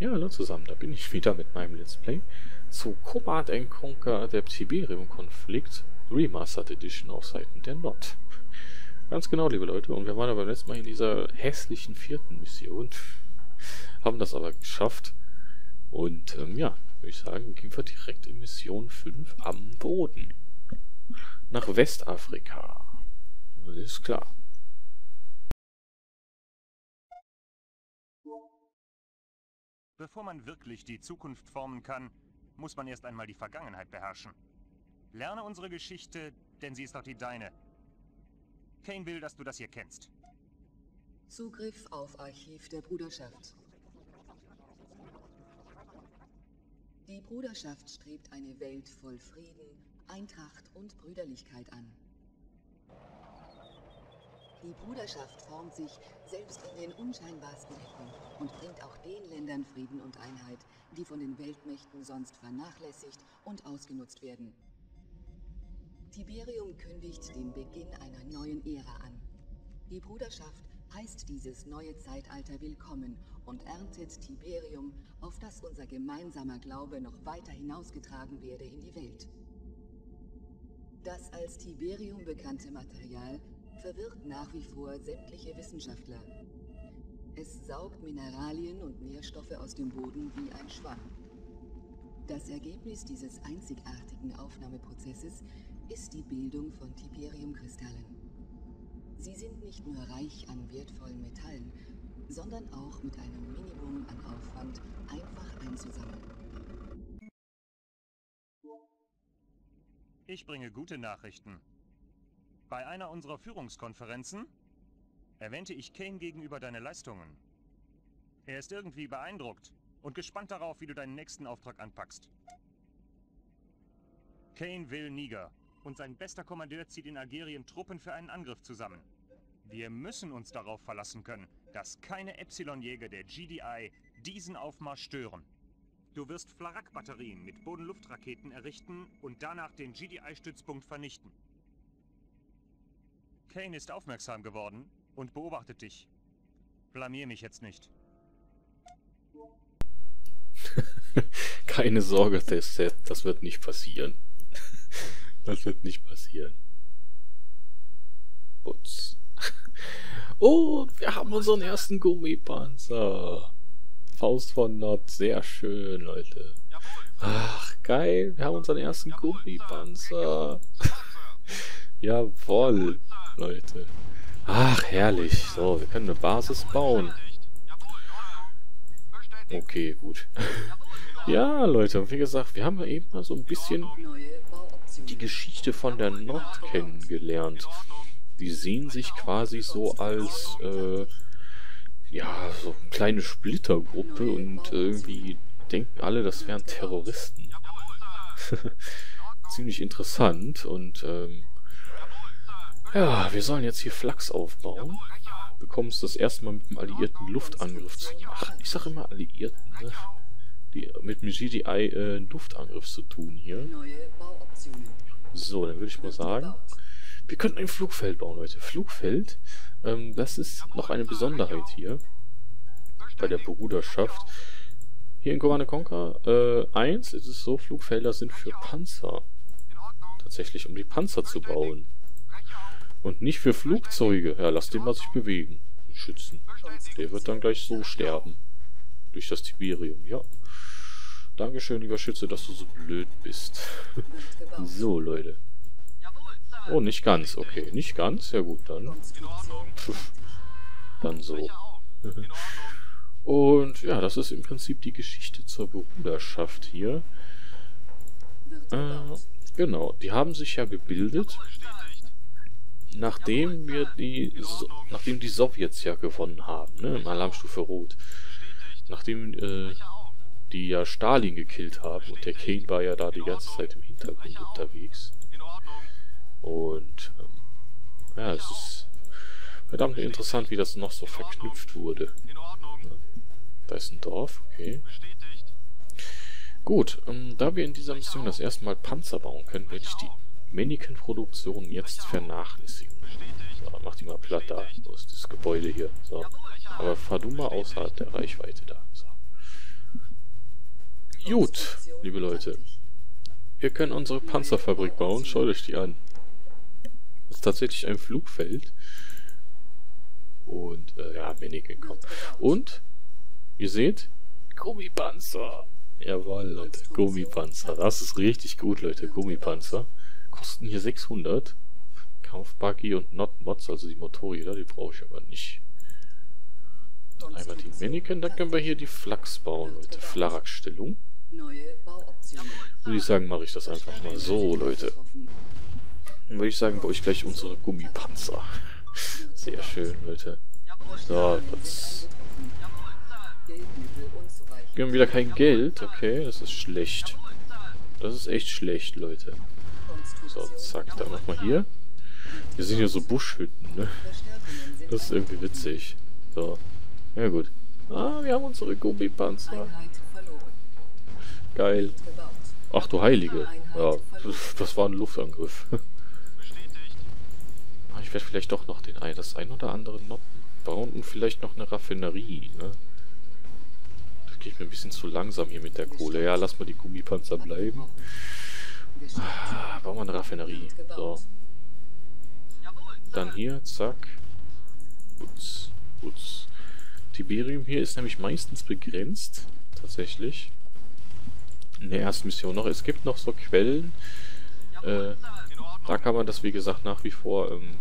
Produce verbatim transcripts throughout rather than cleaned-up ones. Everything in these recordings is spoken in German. Ja, hallo zusammen, da bin ich wieder mit meinem Let's Play zu Command and Conquer, der Tiberium Konflikt Remastered Edition auf Seiten der Nod. Ganz genau, liebe Leute, und wir waren aber letztes Mal in dieser hässlichen vierten Mission, haben das aber geschafft und ähm, ja, würde ich sagen, gehen wir direkt in Mission fünf am Boden. Nach Westafrika. Alles klar. Bevor man wirklich die Zukunft formen kann, muss man erst einmal die Vergangenheit beherrschen. Lerne unsere Geschichte, denn sie ist auch die deine. Kane will, dass du das hier kennst. Zugriff auf Archiv der Bruderschaft. Die Bruderschaft strebt eine Welt voll Frieden, Eintracht und Brüderlichkeit an. Die Bruderschaft formt sich selbst in den unscheinbarsten Ecken und bringt auch den Ländern Frieden und Einheit, die von den Weltmächten sonst vernachlässigt und ausgenutzt werden. Tiberium kündigt den Beginn einer neuen Ära an. Die Bruderschaft heißt dieses neue Zeitalter willkommen und erntet Tiberium, auf das unser gemeinsamer Glaube noch weiter hinausgetragen werde in die Welt. Das als Tiberium bekannte Material verwirrt nach wie vor sämtliche Wissenschaftler. Es saugt Mineralien und Nährstoffe aus dem Boden wie ein Schwamm. Das Ergebnis dieses einzigartigen Aufnahmeprozesses ist die Bildung von Tiberiumkristallen. Sie sind nicht nur reich an wertvollen Metallen, sondern auch mit einem Minimum an Aufwand einfach einzusammeln. Ich bringe gute Nachrichten. Bei einer unserer Führungskonferenzen erwähnte ich Kane gegenüber deine Leistungen. Er ist irgendwie beeindruckt und gespannt darauf, wie du deinen nächsten Auftrag anpackst. Kane will Niger und sein bester Kommandeur zieht in Algerien Truppen für einen Angriff zusammen. Wir müssen uns darauf verlassen können, dass keine Epsilon-Jäger der G D I diesen Aufmarsch stören. Du wirst Flarak-Batterien mit Bodenluftraketen errichten und danach den G D I-Stützpunkt vernichten. Kane ist aufmerksam geworden und beobachtet dich. Blamier mich jetzt nicht. Keine Sorge, Seth, das wird nicht passieren. Das wird nicht passieren. Putz. Oh, wir haben unseren ersten Gummipanzer. Faust von Nod, sehr schön, Leute. Ach, geil, wir haben unseren ersten Gummipanzer. Jawohl, Leute. Ach, herrlich. So, wir können eine Basis bauen. Okay, gut. Ja, Leute, wie gesagt, wir haben ja eben mal so ein bisschen die Geschichte von der Nod kennengelernt. Die sehen sich quasi so als, äh, ja, so eine kleine Splittergruppe und irgendwie denken alle, das wären Terroristen. Ziemlich interessant und, ähm, ja, wir sollen jetzt hier Flachs aufbauen. Bekommst das erste Mal mit dem alliierten Luftangriff zu tun. Ach, ich sag immer Alliierten, ne? Die, mit dem G D I äh, Luftangriff zu tun hier. So, dann würde ich mal sagen, wir könnten ein Flugfeld bauen, Leute. Flugfeld, ähm, das ist noch eine Besonderheit hier bei der Bruderschaft. Hier in Command and Conquer äh, eins ist es so, Flugfelder sind für Panzer. Tatsächlich, um die Panzer zu bauen. Und nicht für Flugzeuge. Ja, lass den mal sich bewegen. Den Schützen. Der wird dann gleich so sterben. Durch das Tiberium, ja. Dankeschön, lieber Schütze, dass du so blöd bist. So, Leute. Oh, nicht ganz. Okay, nicht ganz. Ja gut, dann. Pff, dann so. Und ja, das ist im Prinzip die Geschichte zur Bruderschaft hier. Äh, genau, die haben sich ja gebildet. Nachdem wir die, so nachdem die Sowjets ja gewonnen haben, ne, in Alarmstufe Rot, nachdem äh, die ja Stalin gekillt haben und der Kane war ja da die ganze Zeit im Hintergrund unterwegs. Und ähm, ja, es ist verdammt interessant, wie das noch so verknüpft wurde. Ja, da ist ein Dorf, okay. Gut, ähm, da wir in dieser Mission das erste Mal Panzer bauen können, werde ich die Mannequin-Produktion jetzt vernachlässigen. So, mach die mal platt da. So ist das Gebäude hier. So. Aber fahr du mal außerhalb der Reichweite da. So. Gut, liebe Leute. Wir können unsere Panzerfabrik bauen. Schaut euch die an. Das ist tatsächlich ein Flugfeld. Und, äh, ja, bin ich gekommen. Und, ihr seht, Gummipanzer. Jawohl, Leute, Gummipanzer. Das ist richtig gut, Leute, Gummipanzer. Kosten hier sechshundert. Kampfbuggy und Nod-Mods, also die Motorräder, die brauche ich aber nicht. Einmal die Mannequin, dann können wir hier die Flachs bauen, Leute. Flarak-Stellung. Würde ich sagen, mache ich das einfach mal so, Leute. Dann würde ich sagen, baue ich gleich unsere Gummipanzer. Sehr schön, Leute. So, jetzt. Wir haben wieder kein Geld. Okay, das ist schlecht. Das ist echt schlecht, Leute. So, zack, dann nochmal hier. Hier sind ja so Buschhütten, ne? Das ist irgendwie witzig. So, ja gut. Ah, wir haben unsere Gummipanzer. Geil. Ach du Heilige. Ja, das war ein Luftangriff. Ich werde vielleicht doch noch den ein, das ein oder andere Noppen bauen und vielleicht noch eine Raffinerie, ne? Das geht mir ein bisschen zu langsam hier mit der Kohle. Ja, lass mal die Gummipanzer bleiben. Ah, bauen wir eine Raffinerie. So. Dann hier, zack. Putz, putz. Tiberium hier ist nämlich meistens begrenzt. Tatsächlich. In der ersten Mission noch. Es gibt noch so Quellen. Äh, da kann man das, wie gesagt, nach wie vor ähm,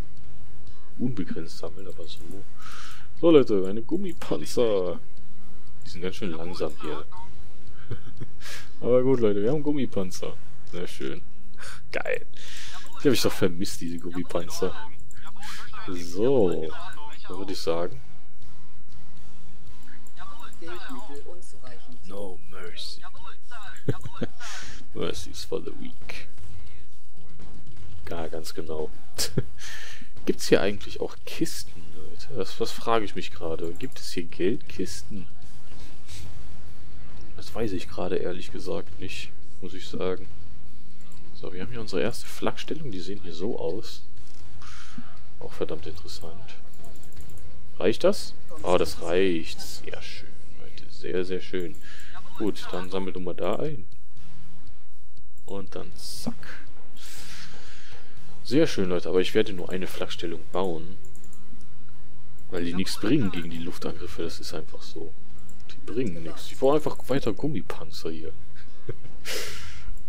unbegrenzt sammeln. Aber so. So, Leute, meine Gummipanzer. Die sind ganz schön langsam hier. Aber gut, Leute, wir haben Gummipanzer. Sehr schön. Geil. Die habe ich doch vermisst, diese Gummipanzer. So, würde ich sagen. No mercy. Mercy is for the weak. Ja, ganz genau. Gibt es hier eigentlich auch Kisten, Leute? Das, was frage ich mich gerade. Gibt es hier Geldkisten? Das weiß ich gerade ehrlich gesagt nicht, muss ich sagen. So, wir haben hier unsere erste Flakstellung. Die sehen hier so aus. Auch verdammt interessant. Reicht das? Oh, das reicht. Sehr schön, Leute. Sehr, sehr schön. Gut, dann sammelt du mal da ein. Und dann zack. Sehr schön, Leute. Aber ich werde nur eine Flakstellung bauen. Weil die nichts bringen gegen die Luftangriffe. Das ist einfach so. Die bringen nichts. Ich brauche einfach weiter Gummipanzer hier.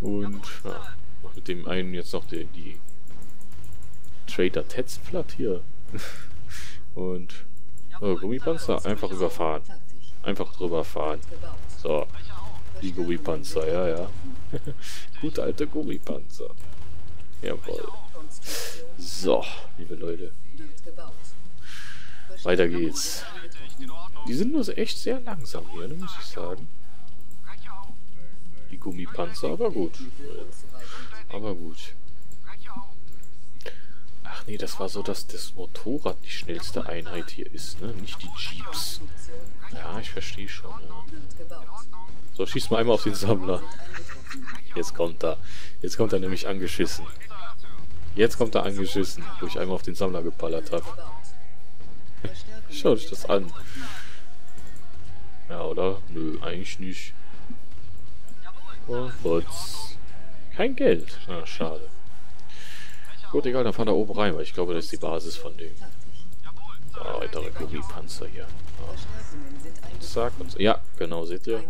Und ja, mach mit dem einen jetzt noch die, die Trader Ted's platt hier. Und oh, Gummipanzer einfach überfahren. Einfach drüber fahren. So. Die Gummipanzer, ja, ja. Gute alte Gummipanzer. Jawohl. So, liebe Leute. Weiter geht's. Die sind nur echt sehr langsam hier, ne, muss ich sagen. Die Gummipanzer, aber gut. Aber gut. Ach nee, das war so, dass das Motorrad die schnellste Einheit hier ist, ne? Nicht die Jeeps. Ja, ich verstehe schon. Ja. So, schieß mal einmal auf den Sammler. Jetzt kommt er. Jetzt kommt er nämlich angeschissen. Jetzt kommt er angeschissen, wo ich einmal auf den Sammler geballert habe. Schaut euch das an. Ja, oder? Nö, eigentlich nicht. Und was? Kein Geld. Na, schade. Gut, egal, dann fahren da oben rein, weil ich glaube, das ist die Basis von dem. Ah, weitere Gummipanzer hier. Ah. Zack und so. Ja, genau, seht ihr?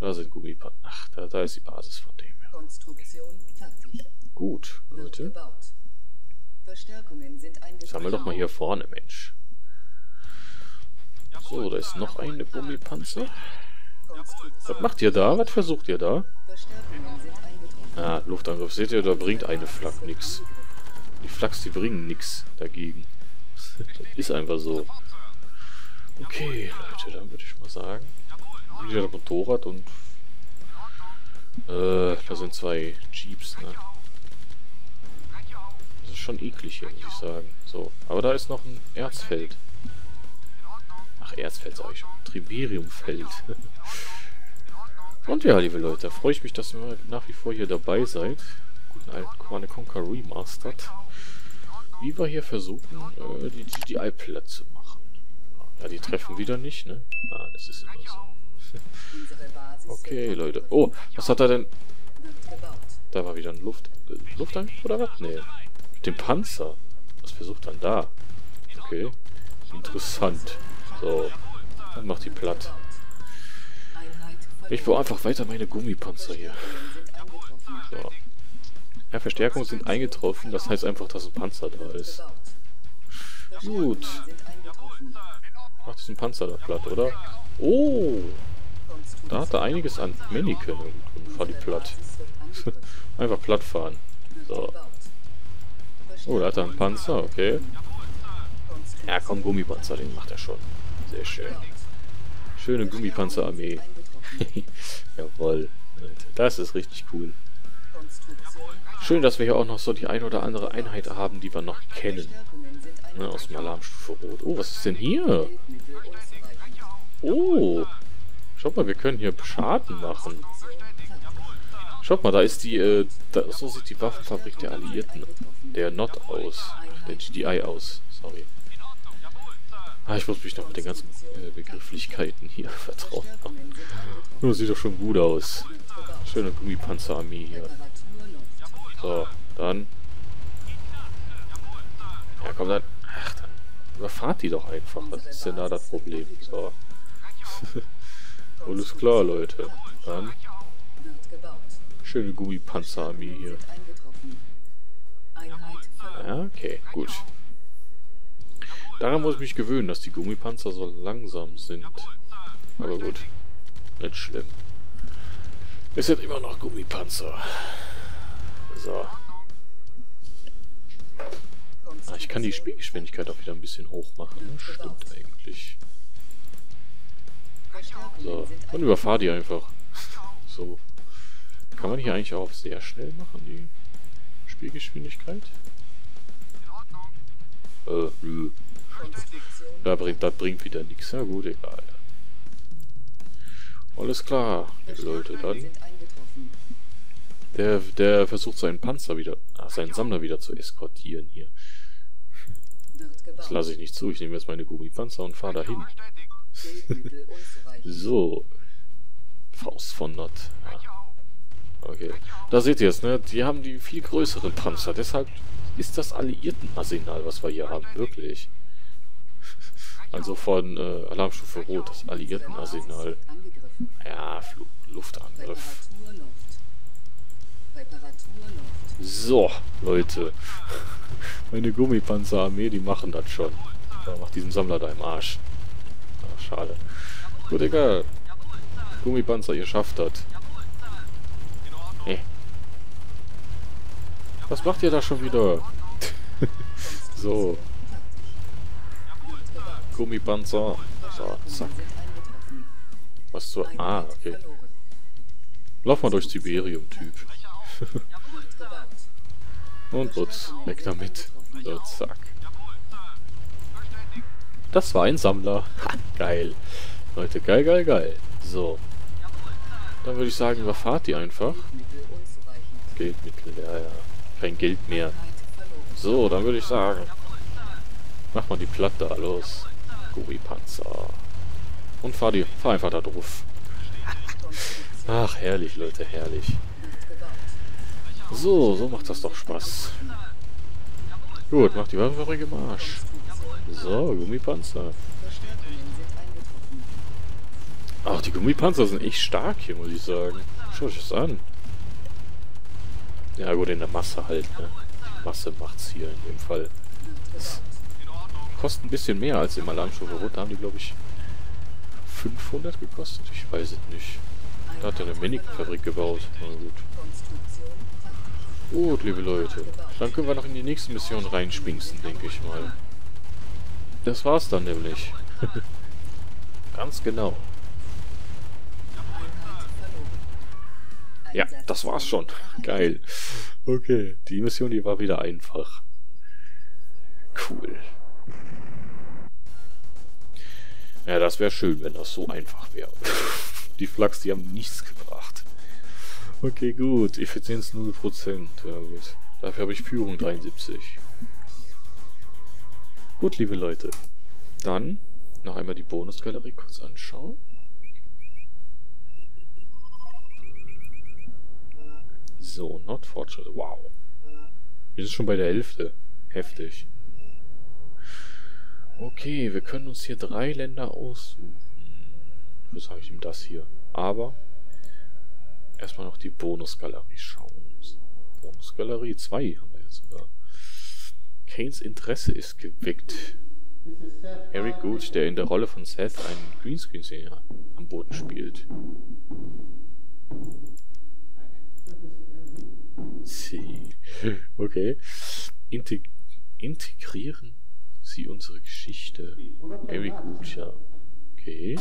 Da sind Gummipanzer. Ach, da, da ist die Basis von dem. Ja. Okay. Gut, Leute. Sammel doch mal hier vorne, Mensch. So, da ist noch eine Gummipanzer. Was macht ihr da? Was versucht ihr da? Ah, Luftangriff. Seht ihr, da bringt eine Flak nichts. Die Flaks, die bringen nichts dagegen. Das ist einfach so. Okay, Leute, dann würde ich mal sagen. Wieder das Motorrad und... Äh, da sind zwei Jeeps, ne? Das ist schon eklig hier, muss ich sagen. So, aber da ist noch ein Erzfeld. Ach, Erzfeld sag ich schon. Tiberiumfeld. Und ja, liebe Leute, da freue ich mich, dass ihr nach wie vor hier dabei seid. Guten alten Command and Conquer Remastered. Wie wir hier versuchen, äh, die G D I platt zu machen. Ja, die treffen wieder nicht, ne? Ah, das ist immer so. Okay, Leute. Oh, was hat er denn? Da war wieder ein Luft... Luftangriff oder was? Nee. Mit dem Panzer. Was versucht dann da? Okay. Interessant. So. Dann macht die platt. Ich baue einfach weiter meine Gummipanzer hier. So. Ja, Verstärkungen sind eingetroffen. Das heißt einfach, dass ein Panzer da ist. Gut. Macht diesen Panzer da platt, oder? Oh! Da hat er einiges an Miniken und fahr die platt. Einfach platt fahren. So. Oh, da hat er einen Panzer, okay. Ja, komm, Gummipanzer, den macht er schon. Sehr schön. Schöne Gummipanzerarmee. Jawohl. Das ist richtig cool. Schön, dass wir hier auch noch so die ein oder andere Einheit haben, die wir noch kennen. Ne, aus dem Alarmstufe Rot. Oh, was ist denn hier? Oh. Schaut mal, wir können hier Schaden machen. Schaut mal, da ist die, äh, da, so sieht die Waffenfabrik der Alliierten, der Nod aus, der G D I aus, sorry. Ah, ich muss mich noch mit den ganzen äh, Begrifflichkeiten hier vertrauen. Nur sieht doch schon gut aus. Schöne Gummipanzerarmee hier. So, dann. Ja, komm dann. Ach, dann überfahrt die doch einfach. Was ist denn da das Problem? So. Alles klar, Leute. Dann. Schöne Gummipanzerarmee hier. Ja, okay, gut. Daran muss ich mich gewöhnen, dass die Gummipanzer so langsam sind. Aber gut. Nicht schlimm. Es sind immer noch Gummipanzer. So. Ah, ich kann die Spielgeschwindigkeit auch wieder ein bisschen hoch machen. Ne? Stimmt eigentlich. So, und überfahr die einfach. So. Kann man hier eigentlich auch sehr schnell machen, die Spielgeschwindigkeit? Äh, nö. Da bringt, das bringt wieder nichts. Ja gut, egal. Alles klar, liebe Leute, dann. Der, der versucht seinen Panzer wieder, ach, seinen Sammler wieder zu eskortieren hier. Das lasse ich nicht zu. Ich nehme jetzt meine Gummipanzer und fahre dahin. So. Faust von Nod. Ja. Okay. Da seht ihr es, ne? Die haben die viel größeren Panzer. Deshalb ist das Alliiertenarsenal, was wir hier haben. Wirklich. Also von äh, Alarmstufe Rot, das Alliiertenarsenal. Ja, Fl Luftangriff. So, Leute. Meine Gummipanzerarmee, die machen das schon. Da macht diesen Sammler da im Arsch. Ach, schade. Gut, egal. Gummipanzer, ihr schafft das. Hey. Was macht ihr da schon wieder? So. Gummipanzer. So, zack. Was zur... Ah, okay. Lauf mal durchs Tiberium, Typ. Und putz. Weg damit. So, zack. Das war ein Sammler. Ha, geil. Leute, geil, geil, geil. So. Dann würde ich sagen, überfahrt die einfach. Geldmittel, ja, ja. Kein Geld mehr. So, dann würde ich sagen, mach mal die Platte, los. Gummipanzer. Und fahr die, fahr einfach da drauf. Ach, herrlich, Leute, herrlich. So, so macht das doch Spaß. Gut, macht die Waffenfabrik im Arsch. So, Gummipanzer. Ach, die Gummipanzer sind echt stark hier, muss ich sagen. Schaut euch das an. Ja gut, in der Masse halt, ne? Die Masse macht's hier in dem Fall. Das kostet ein bisschen mehr als im Alarmstufe Rot. Da haben die, glaube ich, fünfhundert gekostet. Ich weiß es nicht. Da hat er eine Minikenfabrik gebaut. Na gut. Gut, liebe Leute. Dann können wir noch in die nächste Mission reinspingsen, denke ich mal. Das war's dann nämlich. Ganz genau. Ja, das war's schon. Geil. Okay, die Mission, die war wieder einfach. Cool. Ja, das wäre schön, wenn das so einfach wäre. Die Flachs, die haben nichts gebracht. Okay, gut. Effizienz null Prozent. Ja, gut. Dafür habe ich Führung dreiundsiebzig. Gut, liebe Leute. Dann noch einmal die Bonusgalerie kurz anschauen. So, Nordfortschritt. Wow. Wir sind schon bei der Hälfte. Heftig. Okay, wir können uns hier drei Länder aussuchen. Wofür sage ich ihm das hier? Aber erstmal noch die Bonusgalerie schauen. So, Bonusgalerie zwei haben wir jetzt sogar. Kanes Interesse ist geweckt. Eric Good, der in der Rolle von Seth einen Greenscreen-Sänger am Boden spielt. Sie. Okay. Integ integrieren Sie unsere Geschichte. Eric Good, ja. Okay.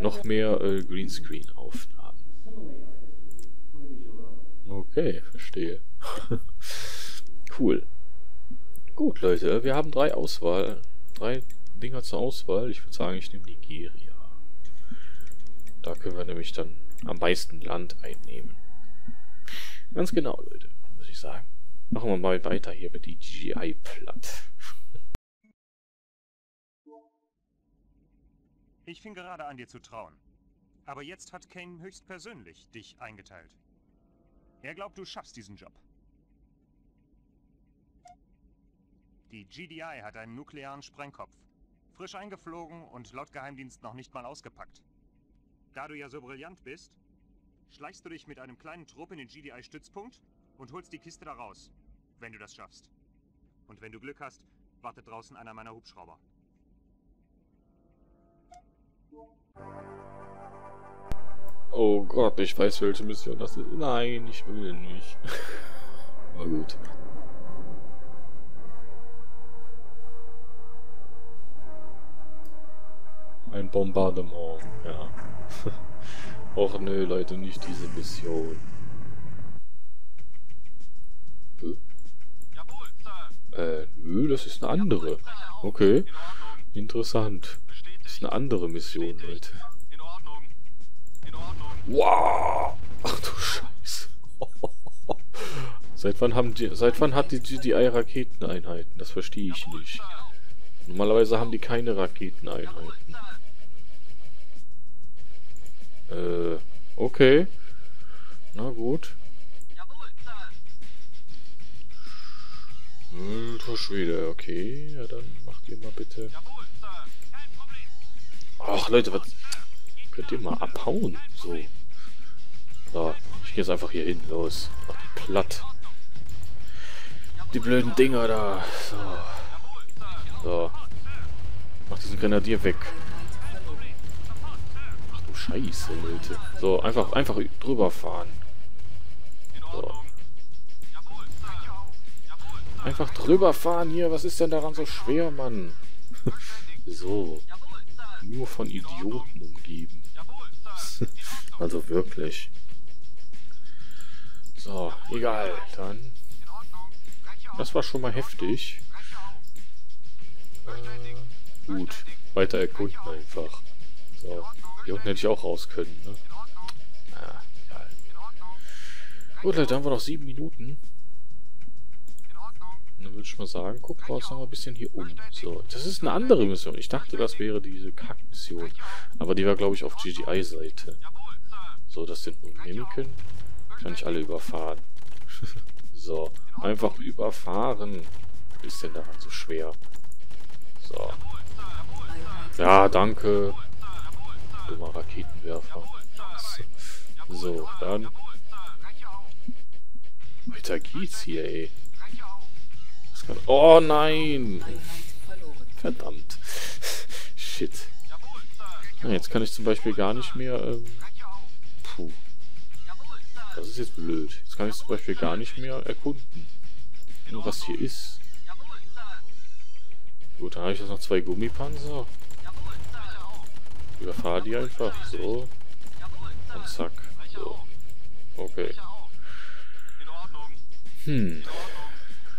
Noch mehr äh, Greenscreen-Aufnahmen. Okay, verstehe. Cool. Gut, Leute, wir haben drei Auswahl. Drei Dinger zur Auswahl. Ich würde sagen, ich nehme Nigeria. Da können wir nämlich dann am meisten Land einnehmen. Ganz genau, Leute, muss ich sagen. Machen wir mal weiter hier mit die G D I platt. Ich fing gerade an, dir zu trauen. Aber jetzt hat Kane höchstpersönlich dich eingeteilt. Er glaubt, du schaffst diesen Job. Die G D I hat einen nuklearen Sprengkopf. Frisch eingeflogen und laut Geheimdienst noch nicht mal ausgepackt. Da du ja so brillant bist, schleichst du dich mit einem kleinen Trupp in den G D I-Stützpunkt und holst die Kiste da raus, wenn du das schaffst. Und wenn du Glück hast, wartet draußen einer meiner Hubschrauber. Oh Gott, ich weiß, welche Mission das ist. Nein, ich will nicht. Aber gut. Ein Bombardement, ja. Och nö, Leute, nicht diese Mission. Hä? Jawohl, Sir. Äh, nö, das ist eine andere. Okay. Interessant. Das ist eine andere Mission, Leute. In Ordnung. In Ordnung. Wow! Ach du Scheiße. Seit wann haben die, seit wann hat die G D I Raketeneinheiten? Das verstehe ich nicht. Normalerweise haben die keine Raketeneinheiten. Äh, okay. Na gut. Alter Schwede, okay. Ja, dann macht ihr mal bitte. Ach, Leute, was... Könnt ihr mal abhauen? So. So, ich gehe jetzt einfach hier hin. Los. Mach die platt. Die blöden Dinger da. So. So. Mach diesen Grenadier weg. Ach du Scheiße, Leute. So, einfach, einfach drüber fahren. So. Einfach drüber fahren hier. Was ist denn daran so schwer, Mann? So. Nur von Idioten umgeben. Also wirklich. So, egal. Dann. Das war schon mal heftig. Gut, weiter erkunden einfach. So, hier unten hätte ich auch raus können, ne? Ah, egal. Gut, Leute, haben wir noch sieben Minuten. Und dann würde ich mal sagen, gucken wir uns noch mal ein bisschen hier um. So, das ist eine andere Mission. Ich dachte, das wäre diese Kack-Mission. Aber die war, glaube ich, auf G D I-Seite. So, das sind nur Mimiken. Kann ich alle überfahren. So, einfach überfahren. Was ist denn daran so schwer? So. Ja, danke. Dummer Raketenwerfer. So, dann. Weiter geht's hier, ey. Das kann... Oh nein! Verdammt. Shit. Ja, jetzt kann ich zum Beispiel gar nicht mehr... Ähm... Puh. Das ist jetzt blöd. Jetzt kann ich zum Beispiel gar nicht mehr erkunden. Nur was hier ist. Gut, dann habe ich jetzt noch zwei Gummipanzer. Überfahre die einfach. So. Und zack. So. Okay. Hm.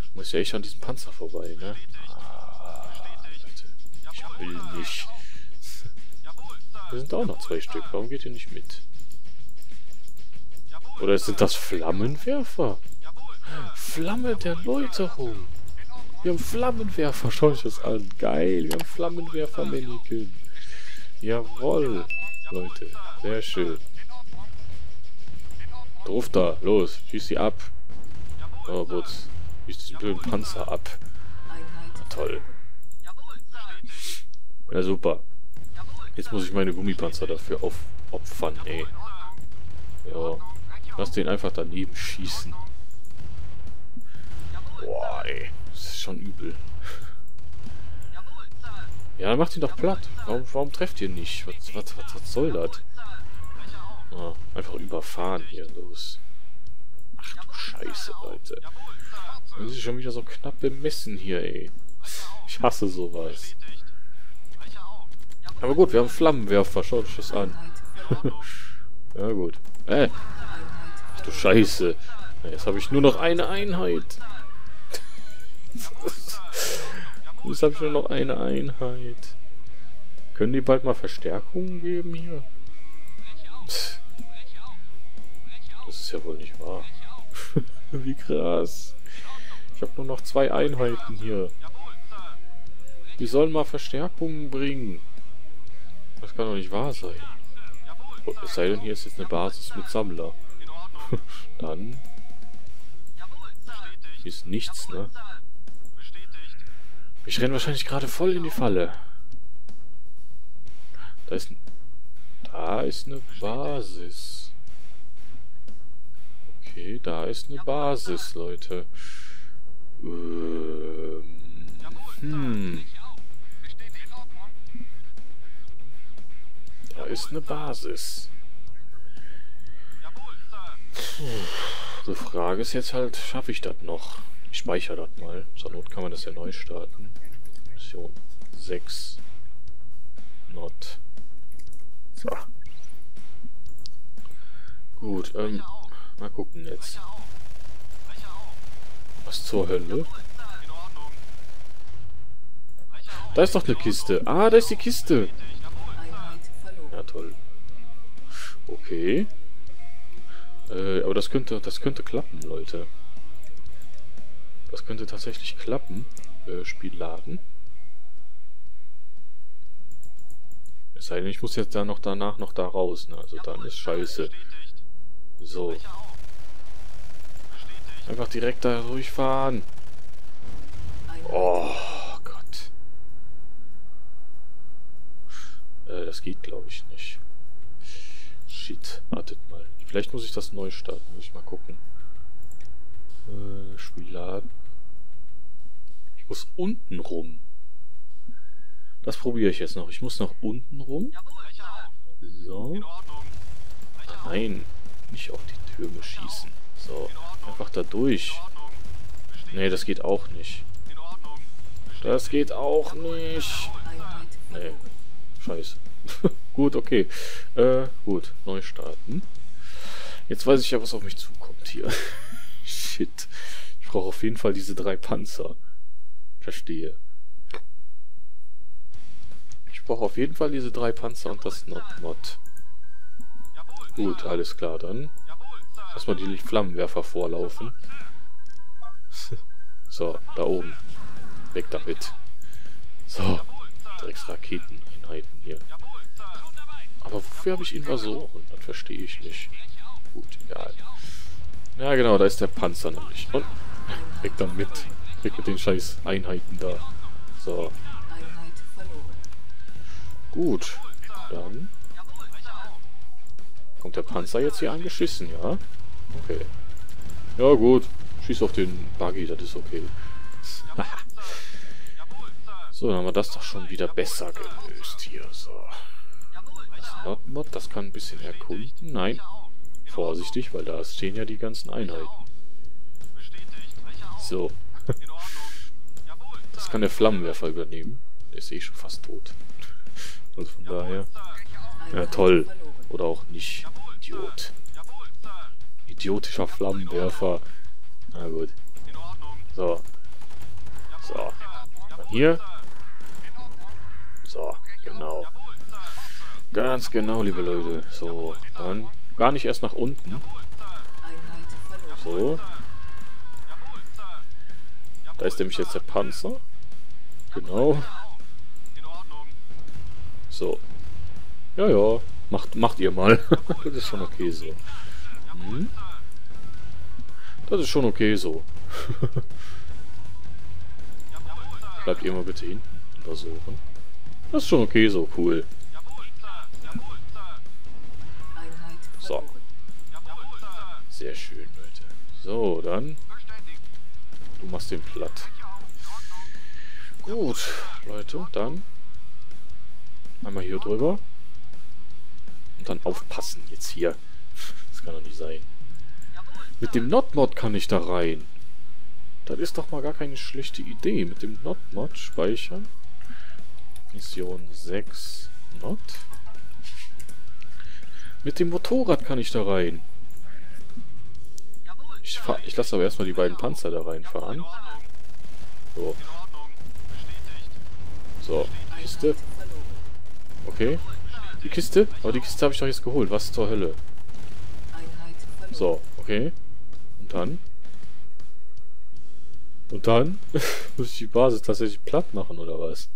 Ich muss ja echt an diesem Panzer vorbei, ne? Ah, Leute. Ich will nicht. Da sind auch noch zwei Stück. Warum geht ihr nicht mit? Oder sind das Flammenwerfer? Flamme der Läuterung. Wir haben Flammenwerfer, schau ich das an. Geil, wir haben Flammenwerfer-Männchen. Jawohl, Leute, sehr schön. Ruf da, los, schieß sie ab. Oh, Butz, schieß diesen blöden Panzer ab. Toll. Ja, super. Jetzt muss ich meine Gummipanzer dafür aufopfern, ey. Ja, lass den einfach daneben schießen. Boah, ey, das ist schon übel. Ja, dann macht ihn doch platt. Warum, warum trefft ihr nicht? Was, was, was, was soll das? Ah, einfach überfahren hier, los. Ach du Scheiße, Leute. Das ist schon wieder so knapp bemessen hier, ey. Ich hasse sowas. Aber gut, wir haben Flammenwerfer. Schaut euch das an. Ja gut. Äh. Ach du Scheiße. Jetzt habe ich nur noch eine Einheit. Jetzt habe ich nur noch eine Einheit. Können die bald mal Verstärkungen geben hier? Psst. Das ist ja wohl nicht wahr. Wie krass. Ich habe nur noch zwei Einheiten hier. Die sollen mal Verstärkungen bringen. Das kann doch nicht wahr sein. Es sei denn, hier ist jetzt eine Basis mit Sammler. Dann... Hier ist nichts, ne? Ich renne wahrscheinlich gerade voll in die Falle. Da ist, da ist eine Basis. Okay, da ist eine Basis, Leute. Ähm, hm. Da ist eine Basis. Puh, die Frage ist jetzt halt, schaffe ich das noch? Ich speichere das mal. Zur Not kann man das ja neu starten. Mission sechs. Nod. So. Gut, ähm, mal gucken jetzt. Was zur Hölle? Da ist doch eine Kiste. Ah, da ist die Kiste. Ja, toll. Okay. Äh, aber das könnte, das könnte klappen, Leute. Das könnte tatsächlich klappen. Äh, Spiel laden. Es sei denn, ich muss jetzt da noch danach noch da raus. Ne? Also dann ist scheiße. So. Einfach direkt da durchfahren. Oh Gott. Äh, das geht, glaube ich, nicht. Shit. Wartet mal. Vielleicht muss ich das neu starten. Muss ich mal gucken. Äh, Spiel laden. Ich muss unten rum. Das probiere ich jetzt noch. Ich muss nach unten rum. So. Nein. Nicht auf die Türme schießen. So. Einfach da durch. Nee, das geht auch nicht. Das geht auch nicht. Nee. Scheiße. Gut, okay. Äh, gut. Neu starten. Jetzt weiß ich ja, was auf mich zukommt hier. Shit. Ich brauche auf jeden Fall diese drei Panzer. Verstehe. Ich brauche auf jeden Fall diese drei Panzer und das Not-Mod. Gut, alles klar dann. Erstmal die Flammenwerfer vorlaufen. So, da oben. Weg damit. So. Drecksraketeneinheiten hier. Aber wofür habe ich Invasoren? Das verstehe ich nicht. Gut, egal. Ja genau, da ist der Panzer nämlich. Und weg damit. Weg mit den scheiß Einheiten da. So. Gut. Dann kommt der Panzer jetzt hier angeschissen, ja? Okay. Ja gut. Schieß auf den Buggy, das ist okay. So, dann haben wir das doch schon wieder besser gelöst hier. So. Das Notmod, das kann ein bisschen erkunden. Nein. Vorsichtig, weil da stehen ja die ganzen Einheiten. So. Das kann der Flammenwerfer übernehmen. Der ist eh schon fast tot. Also von daher... Ja, toll. Oder auch nicht. Idiot. Idiotischer Flammenwerfer. Na gut. So. So. Dann hier. So, genau. Ganz genau, liebe Leute. So, dann... Gar nicht erst nach unten. So. Da ist nämlich jetzt der Panzer. Genau. So. Ja, ja. Macht, macht ihr mal. Das ist schon okay so. Hm. Das ist schon okay so. Bleibt ihr mal bitte hin. Untersuchen. Das ist schon okay so, cool. So. Sehr schön, Leute. So, dann. Du machst den platt. Gut, Leute, dann. Einmal hier drüber. Und dann aufpassen jetzt hier. Das kann doch nicht sein. Mit dem Nod-Mod kann ich da rein. Das ist doch mal gar keine schlechte Idee. Mit dem Nod-Mod speichern. Mission sechs Nod. Mit dem Motorrad kann ich da rein. Ich, ich lasse aber erstmal die beiden Panzer da reinfahren. So. So, Kiste. Okay. Die Kiste? Aber die Kiste habe ich doch jetzt geholt. Was zur Hölle? So, okay. Und dann? Und dann? Muss ich die Basis tatsächlich platt machen, oder was?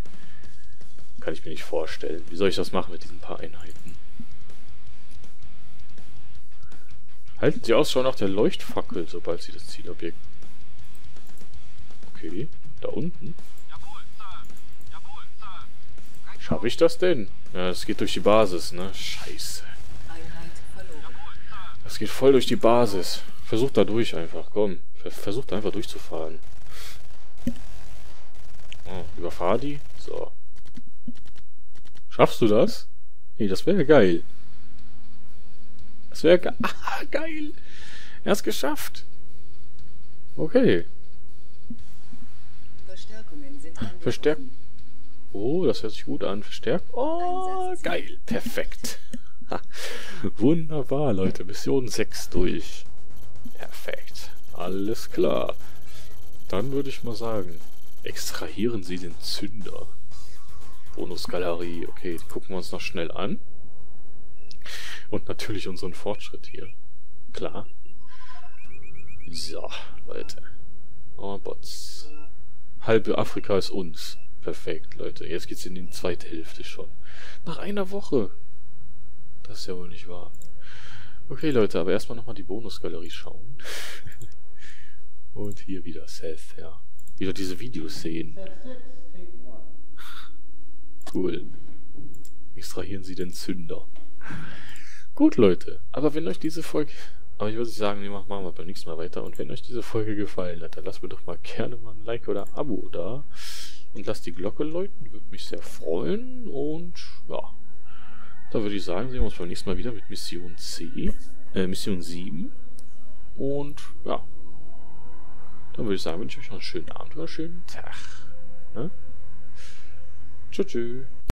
Kann ich mir nicht vorstellen. Wie soll ich das machen mit diesen paar Einheiten? Halten Sie Ausschau nach der Leuchtfackel, sobald Sie das Zielobjekt... Okay, da unten? Schaffe ich das denn? Ja, das geht durch die Basis, ne? Scheiße. Das geht voll durch die Basis. Versucht da durch einfach, komm. Versucht einfach durchzufahren. Oh, überfahr die? So. Schaffst du das? Nee, das wäre ja geil. Das wäre ge ah, geil. Er hat es geschafft. Okay. Verstärkungen sind Verstärk. Oh, das hört sich gut an. Verstärkt. Oh, Einsatz. Geil. Perfekt. Wunderbar, Leute. Mission sechs durch. Perfekt. Alles klar. Dann würde ich mal sagen, extrahieren Sie den Zünder. Bonusgalerie. Okay, die gucken wir uns noch schnell an. Und natürlich unseren Fortschritt hier. Klar. So, Leute. Oh, Bots. Halbe Afrika ist uns. Perfekt, Leute. Jetzt geht's in die zweite Hälfte schon. Nach einer Woche. Das ist ja wohl nicht wahr. Okay, Leute, aber erstmal nochmal die Bonusgalerie schauen. Und hier wieder Seth, ja. Wieder diese Videos sehen. Cool. Extrahieren Sie den Zünder. Gut, Leute, aber wenn euch diese Folge... Aber ich würde sagen, wir machen wir beim nächsten Mal weiter. Und wenn euch diese Folge gefallen hat, dann lasst mir doch mal gerne mal ein Like oder ein Abo da. Und lasst die Glocke läuten, würde mich sehr freuen. Und ja, da würde ich sagen, sehen wir uns beim nächsten Mal wieder mit Mission C, äh, Mission sieben. Und ja, dann würde ich sagen, wünsche ich euch noch einen schönen Abend oder einen schönen Tag. Ne? Tschüss, tschüss.